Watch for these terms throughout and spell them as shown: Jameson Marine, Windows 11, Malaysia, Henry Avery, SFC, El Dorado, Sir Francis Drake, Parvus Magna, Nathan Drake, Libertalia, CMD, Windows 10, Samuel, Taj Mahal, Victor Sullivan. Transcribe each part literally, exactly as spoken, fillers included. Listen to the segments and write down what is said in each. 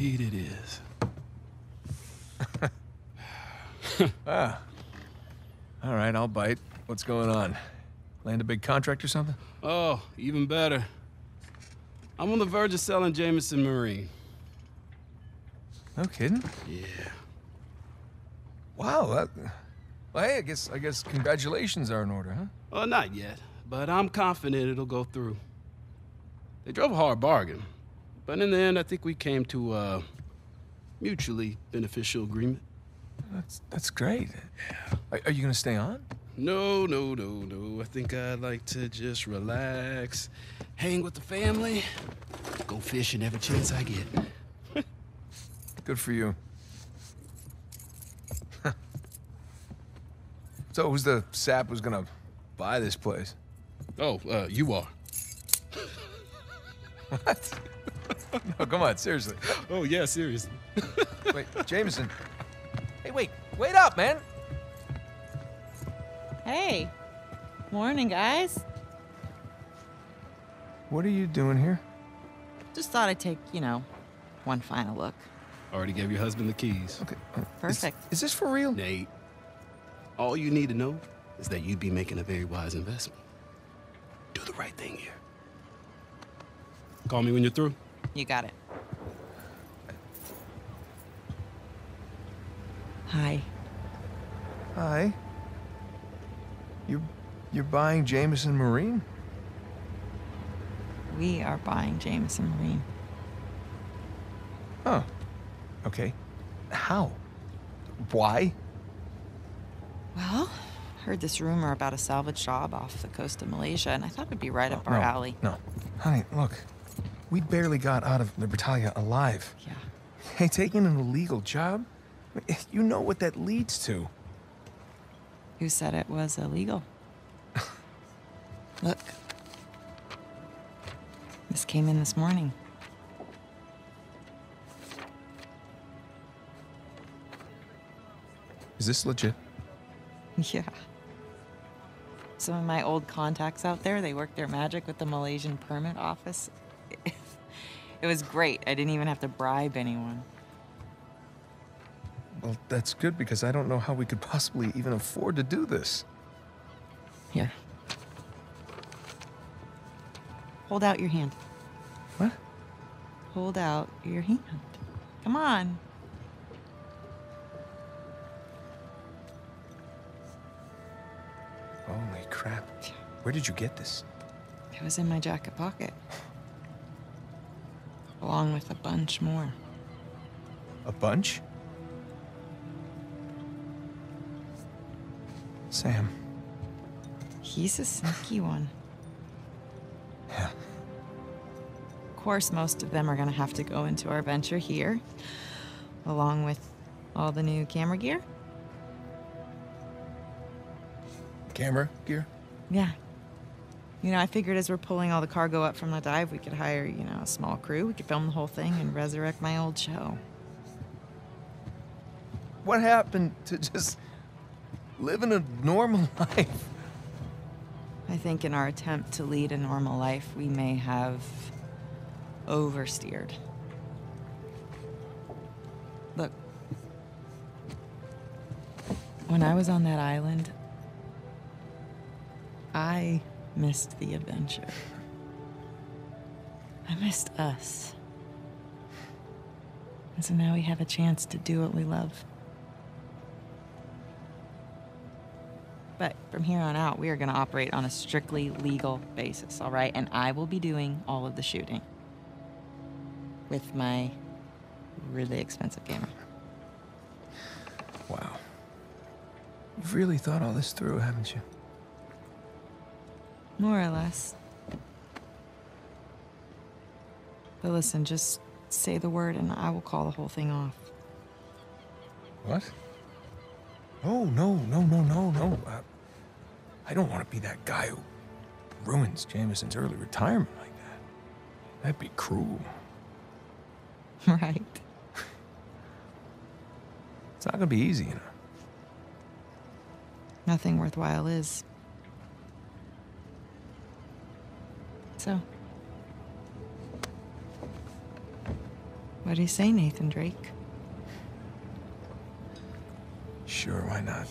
Indeed it is. Ah. All right, I'll bite. What's going on? Land a big contract or something? Oh, even better. I'm on the verge of selling Jameson Marine. No kidding? Yeah. Wow, that... Well, hey, I guess, I guess congratulations are in order, huh? Well, not yet, but I'm confident it'll go through. They drove a hard bargain, but in the end, I think we came to a mutually beneficial agreement. That's, that's great. Are, are you gonna stay on? No, no, no, no. I think I'd like to just relax, hang with the family, go fishing every chance I get. Good for you. So who's the sap who's gonna buy this place? Oh, uh, you are. What? No, come on, seriously. Oh, yeah, seriously. Wait, Jameson. Hey, wait. Wait up, man. Hey. Morning, guys. What are you doing here? Just thought I'd take, you know, one final look. Already gave your husband the keys. Okay. Perfect. Is, is this for real? Nate, all you need to know is that you'd be making a very wise investment. Do the right thing here. Call me when you're through. You got it. Hi. Hi. You're, you're buying Jameson Marine? We are buying Jameson Marine. Huh. Okay. How? Why? Well, I heard this rumor about a salvage job off the coast of Malaysia, and I thought it'd be right up oh, our no, alley. No, honey, look. We barely got out of Libertalia alive. Yeah. Hey, taking an illegal job? You know what that leads to. Who said it was illegal? Look. This came in this morning. Is this legit? Yeah. Some of my old contacts out there, they worked their magic with the Malaysian permit office. It was great. I didn't even have to bribe anyone. Well, that's good, because I don't know how we could possibly even afford to do this. Here. Hold out your hand. What? Hold out your hand. Come on. Holy crap. Where did you get this? It was in my jacket pocket. Along with a bunch more. A bunch? Sam. He's a sneaky one. Yeah. Of course, most of them are gonna have to go into our venture here, along with all the new camera gear. Camera gear? Yeah. You know, I figured as we're pulling all the cargo up from the dive, we could hire, you know, a small crew. We could film the whole thing and resurrect my old show. What happened to just living a normal life? I think in our attempt to lead a normal life, we may have oversteered. Look, when I was on that island, I... missed the adventure. I missed us. And so now we have a chance to do what we love. But from here on out, we are going to operate on a strictly legal basis, all right? And I will be doing all of the shooting with my really expensive camera. Wow. You've really thought all this through, haven't you? More or less. But listen, just say the word and I will call the whole thing off. What? No, no, no, no, no, no. I, I don't want to be that guy who ruins Jameson's early retirement like that. That'd be cruel. Right. It's not going to be easy, you know. Nothing worthwhile is. So, What do you say, Nathan Drake? Sure, why not?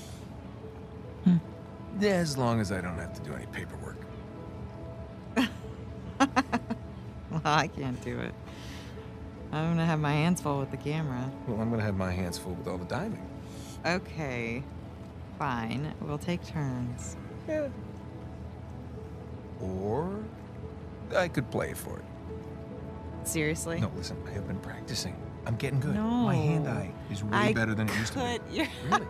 Hmm. Yeah, as long as I don't have to do any paperwork. Well, I can't do it. I'm gonna have my hands full with the camera. Well, I'm gonna have my hands full with all the diving. Okay. Fine. We'll take turns. Yeah. Or I could play for it. Seriously? No, listen, I have been practicing. I'm getting good. No. My hand eye is way I better than it used to be. You're... Really?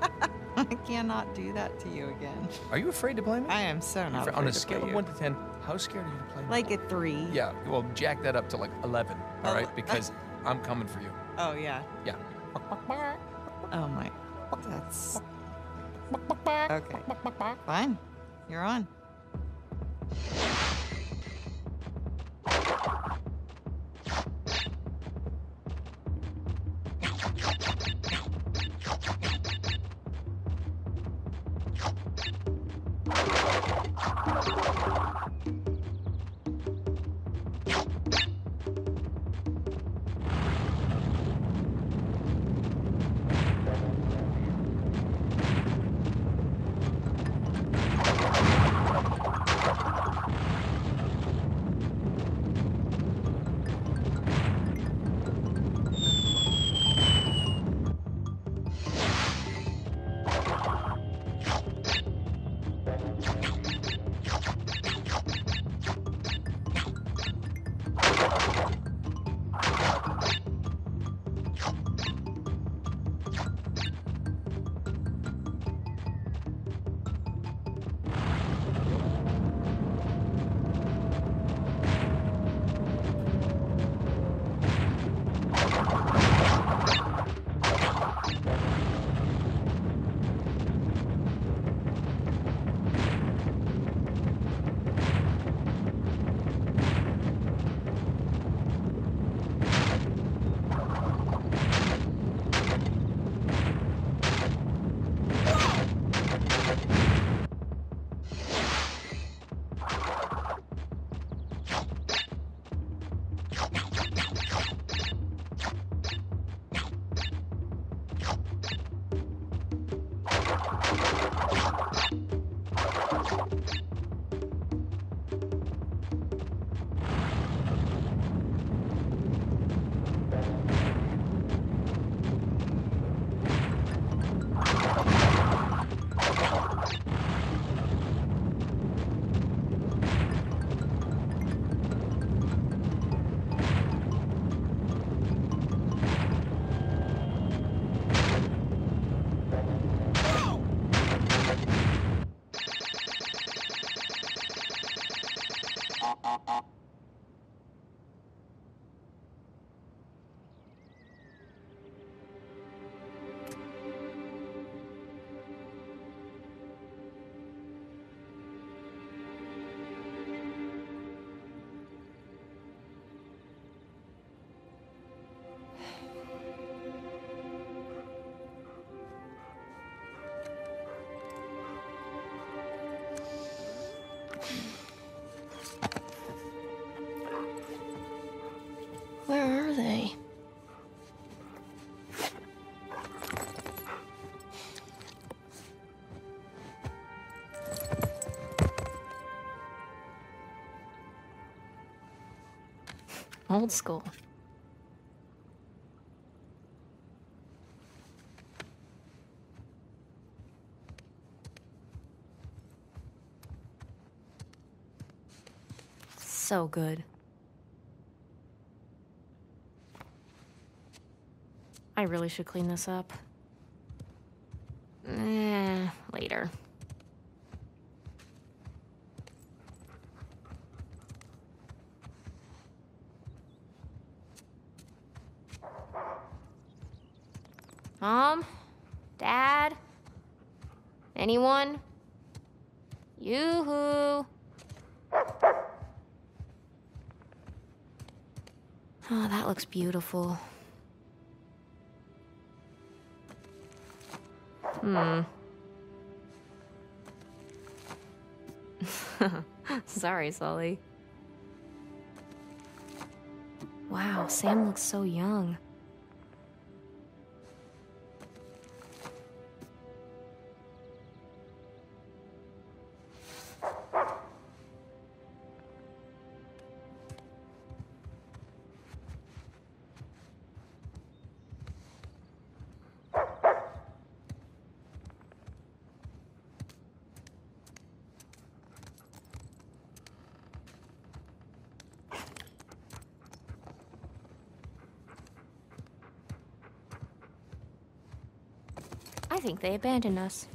I cannot do that to you again. Are you afraid to play me? I am so not afraid to play you. On a scale of one to ten, how scared are you to play me? Like a three. Yeah, well, jack that up to like eleven, all oh, right? Because uh, I'm coming for you. Oh, yeah. Yeah. Oh, my. That's... Okay. Fine. You're on. Where are they? Old school. So good. I really should clean this up. Eh, later. Mom? Dad? Anyone? Yoo-hoo! Oh, that looks beautiful. Hmm. Sorry, Sully. Wow, Sam looks so young. I think they abandoned us.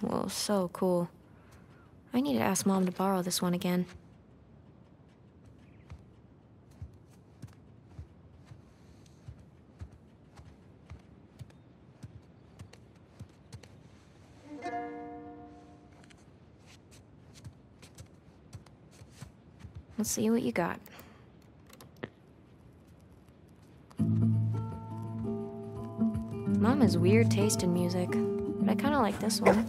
Whoa, so cool. I need to ask Mom to borrow this one again. Let's see what you got. Mom has weird taste in music, but I kind of like this one.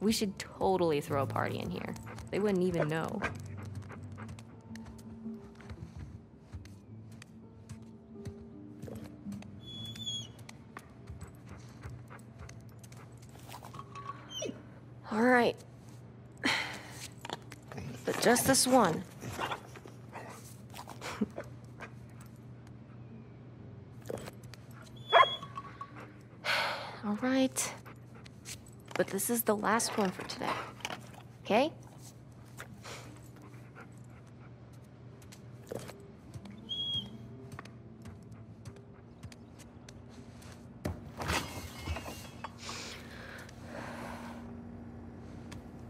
We should totally throw a party in here. They wouldn't even know. All right. But just this one. All right. But this is the last one for today, okay?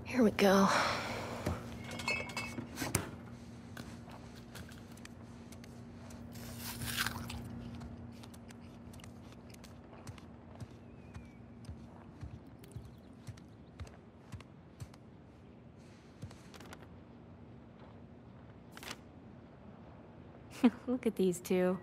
Here we go. Look at these two.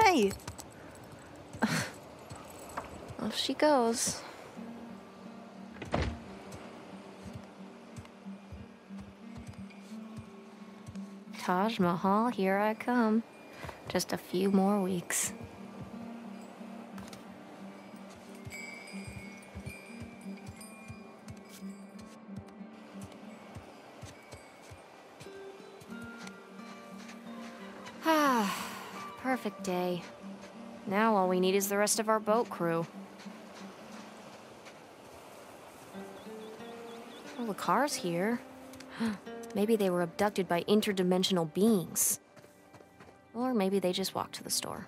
Hey! Off she goes. Taj Mahal, here I come. Just a few more weeks. Ah, perfect day. Now all we need is the rest of our boat crew. Well, the car's here. Maybe they were abducted by interdimensional beings. Or maybe they just walked to the store.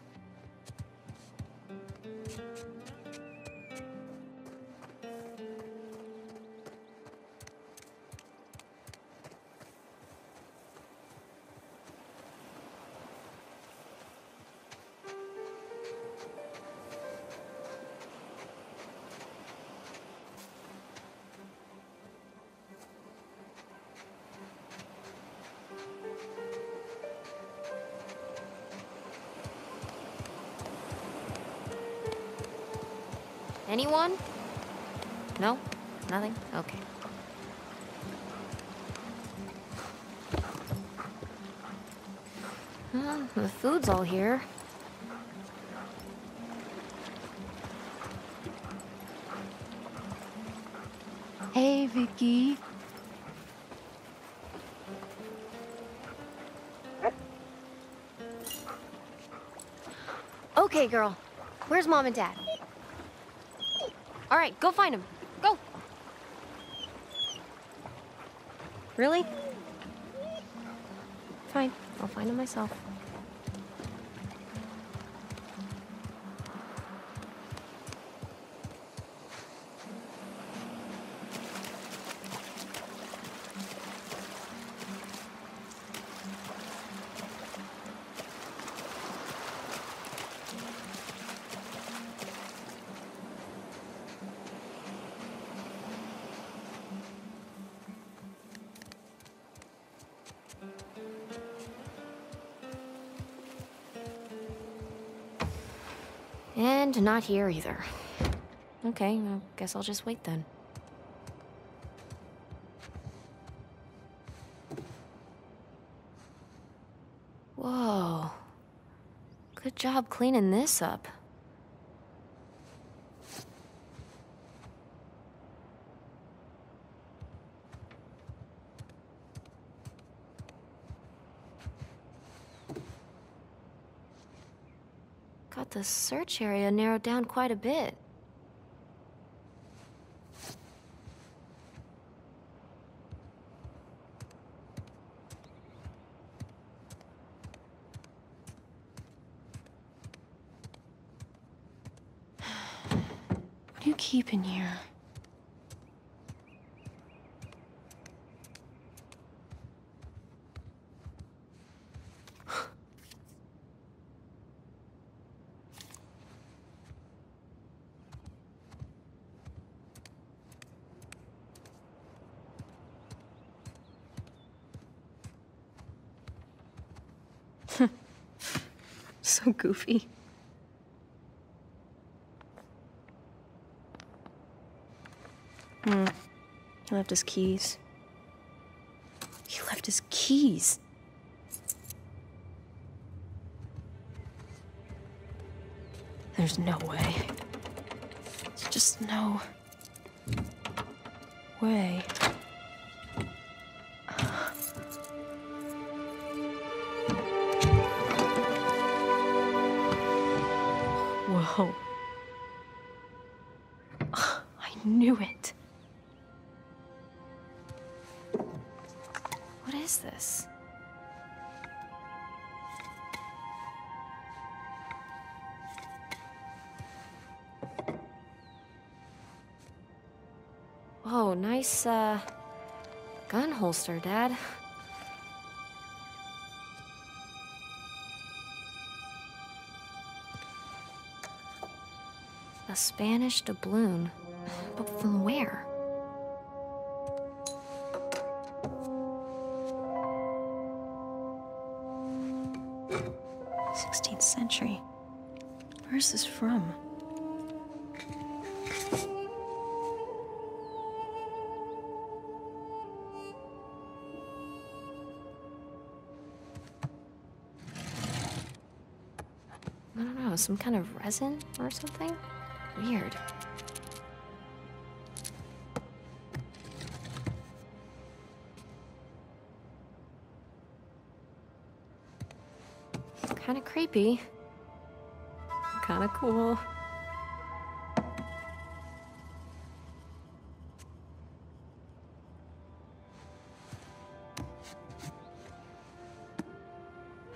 Anyone? No? Nothing? Okay. Well, the food's all here. Hey, Vicky. Okay, girl. Where's Mom and Dad? All right, go find him. Go! Really? Fine, I'll find him myself. And not here either. Okay, I guess I'll just wait then. Whoa. Good job cleaning this up. Got the search area narrowed down quite a bit. Keep in here. So goofy. Hmm. He left his keys. He left his keys. There's no way. There's just no way. Whoa. I knew it. What is this? Oh, nice uh, gun holster, Dad. A Spanish doubloon, but from where? sixteenth century. Where's this from? I don't know, some kind of resin or something? Weird. Kinda creepy. Kinda cool.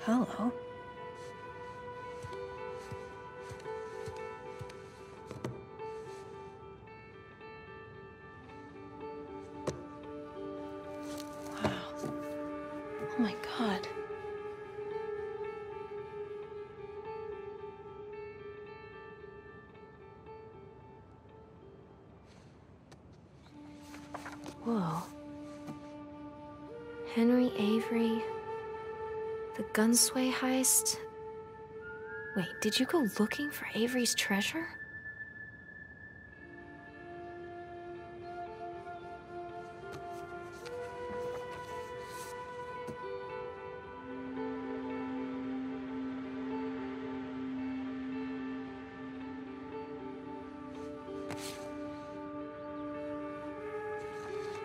Hello. Wow. Oh my God. Whoa. Henry Avery, the Gunsway heist. Wait, did you go looking for Avery's treasure?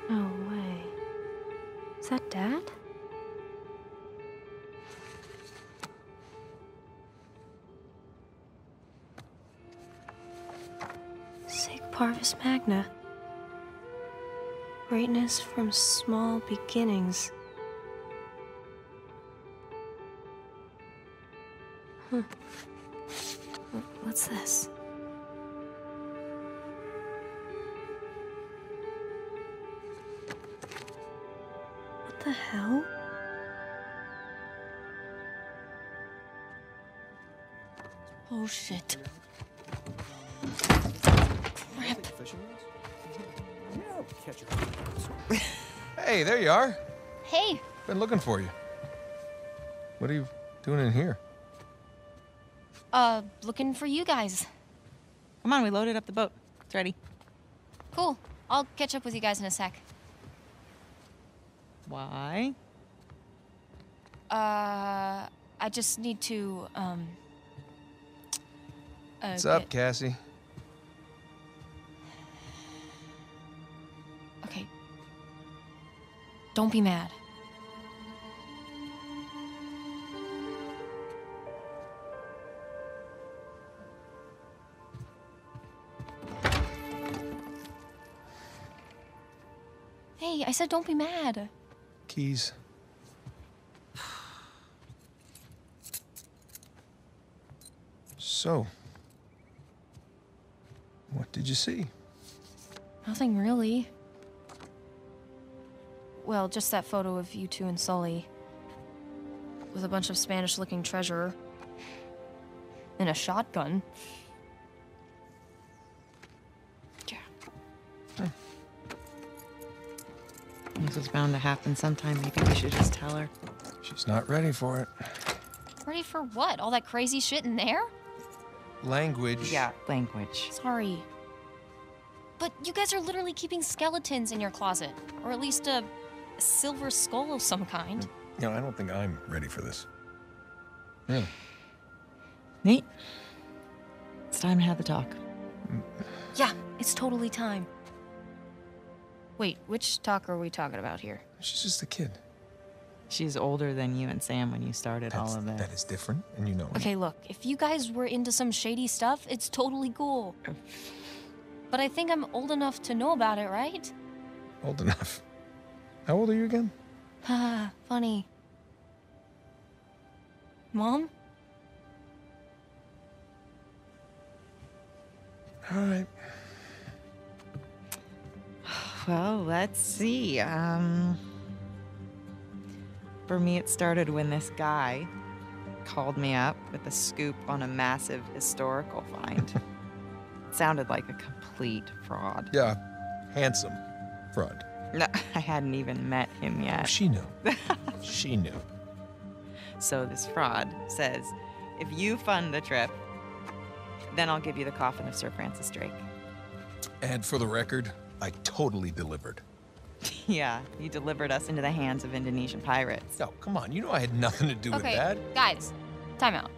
No way. Is that Dad? Sig Parvus Magna. Greatness from small beginnings. Huh. What's this? What the hell? Oh shit. Crap. Hey, there you are. Hey. Been looking for you. What are you doing in here? Uh, looking for you guys. Come on, we loaded up the boat. It's ready. Cool. I'll catch up with you guys in a sec. Why? Uh, I just need to, um... Uh, What's up, Cassie? Okay. Don't be mad. Hey, I said don't be mad. Keys. So, what did you see? Nothing really. Well, just that photo of you two and Sully. With a bunch of Spanish-looking treasure. And a shotgun. Yeah. Huh. This was bound to happen sometime. Maybe we should just tell her. She's not ready for it. Ready for what? All that crazy shit in there? Language. Yeah, language. Sorry. But you guys are literally keeping skeletons in your closet. Or at least a silver skull of some kind. No, I don't think I'm ready for this. Really. Nate, it's time to have the talk. Yeah, it's totally time. Wait, which talk are we talking about here? She's just a kid. She's older than you and Sam when you started That's, all of that. That is different, and you know it. Okay, look, if you guys were into some shady stuff, it's totally cool. But I think I'm old enough to know about it, right? Old enough? How old are you again? Ah, funny. Mom? All right. Well, let's see. Um... For me, it started when this guy called me up with a scoop on a massive historical find. It sounded like a complete fraud. Yeah, handsome fraud. No, I hadn't even met him yet. She knew. She knew. So this fraud says, if you fund the trip, then I'll give you the coffin of Sir Francis Drake. And for the record, I totally delivered. Yeah, you delivered us into the hands of Indonesian pirates. Oh, come on. You know I had nothing to do okay, with that. Okay, guys, time out.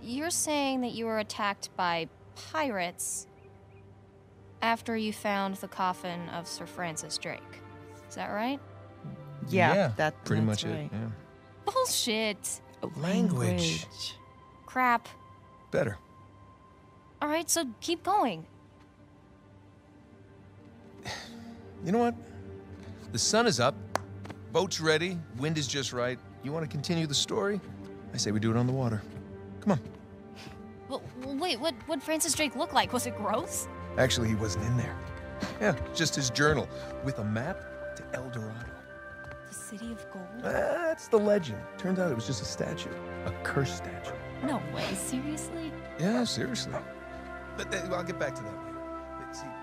You're saying that you were attacked by pirates after you found the coffin of Sir Francis Drake. Is that right? Yeah, yeah that, pretty that's much right. it. Yeah. Bullshit. Language. Crap. Better. All right, so keep going. You know what? The sun is up, boat's ready, wind is just right. You want to continue the story? I say we do it on the water. Come on. Well, wait, what what'd Francis Drake look like? Was it gross? Actually, he wasn't in there. Yeah, just his journal with a map to El Dorado. The city of gold? Ah, that's the legend. Turns out it was just a statue, a cursed statue. No way, seriously? Yeah, seriously. But th- I'll get back to that later. But see